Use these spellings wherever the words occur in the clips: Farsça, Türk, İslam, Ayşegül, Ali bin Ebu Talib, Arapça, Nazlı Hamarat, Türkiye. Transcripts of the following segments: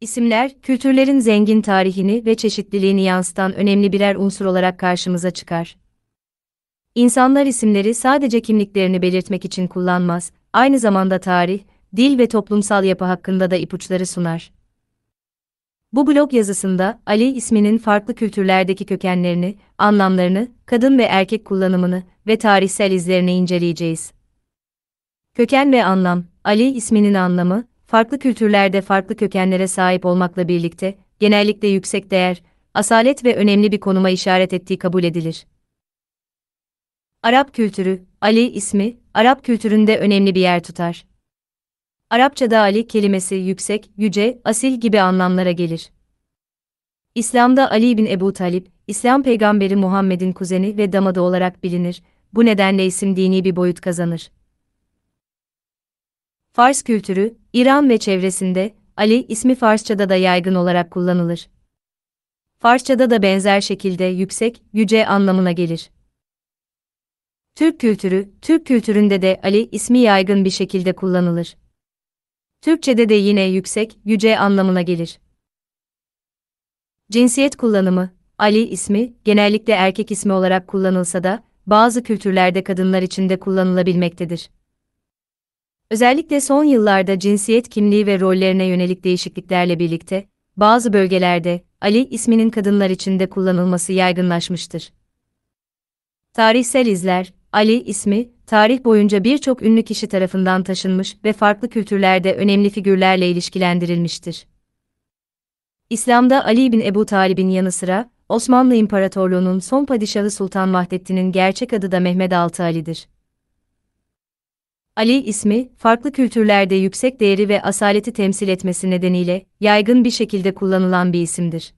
İsimler, kültürlerin zengin tarihini ve çeşitliliğini yansıtan önemli birer unsur olarak karşımıza çıkar. İnsanlar isimleri sadece kimliklerini belirtmek için kullanmaz, aynı zamanda tarih, dil ve toplumsal yapı hakkında da ipuçları sunar. Bu blog yazısında, Ali isminin farklı kültürlerdeki kökenlerini, anlamlarını, kadın ve erkek kullanımını ve tarihsel izlerini inceleyeceğiz. Köken ve anlam, Ali isminin anlamı, farklı kültürlerde farklı kökenlere sahip olmakla birlikte, genellikle yüksek değer, asalet ve önemli bir konuma işaret ettiği kabul edilir. Arap kültürü, Ali ismi, Arap kültüründe önemli bir yer tutar. Arapçada Ali kelimesi yüksek, yüce, asil gibi anlamlara gelir. İslam'da Ali bin Ebu Talib, İslam peygamberi Muhammed'in kuzeni ve damadı olarak bilinir, bu nedenle isim dini bir boyut kazanır. Fars kültürü, İran ve çevresinde, Ali ismi Farsçada da yaygın olarak kullanılır. Farsçada da benzer şekilde yüksek, yüce anlamına gelir. Türk kültürü, Türk kültüründe de Ali ismi yaygın bir şekilde kullanılır. Türkçede de yine yüksek, yüce anlamına gelir. Cinsiyet kullanımı, Ali ismi, genellikle erkek ismi olarak kullanılsa da, bazı kültürlerde kadınlar için de kullanılabilmektedir. Özellikle son yıllarda cinsiyet kimliği ve rollerine yönelik değişikliklerle birlikte, bazı bölgelerde, Ali isminin kadınlar için de kullanılması yaygınlaşmıştır. Tarihsel izler, Ali ismi, tarih boyunca birçok ünlü kişi tarafından taşınmış ve farklı kültürlerde önemli figürlerle ilişkilendirilmiştir. İslam'da Ali bin Ebu Talib'in yanı sıra, Osmanlı İmparatorluğu'nun son padişahı Sultan Vahdettin'in gerçek adı da Mehmed VI Ali'dir. Ali ismi, farklı kültürlerde yüksek değeri ve asaleti temsil etmesi nedeniyle, yaygın bir şekilde kullanılan bir isimdir.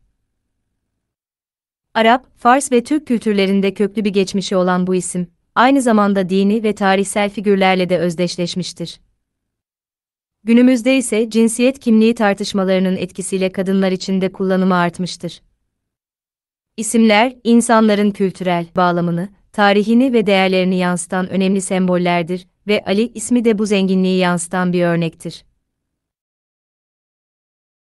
Arap, Fars ve Türk kültürlerinde köklü bir geçmişi olan bu isim, aynı zamanda dini ve tarihsel figürlerle de özdeşleşmiştir. Günümüzde ise cinsiyet kimliği tartışmalarının etkisiyle kadınlar için de kullanımı artmıştır. İsimler, insanların kültürel bağlamını, tarihini ve değerlerini yansıtan önemli sembollerdir ve Ali ismi de bu zenginliği yansıtan bir örnektir.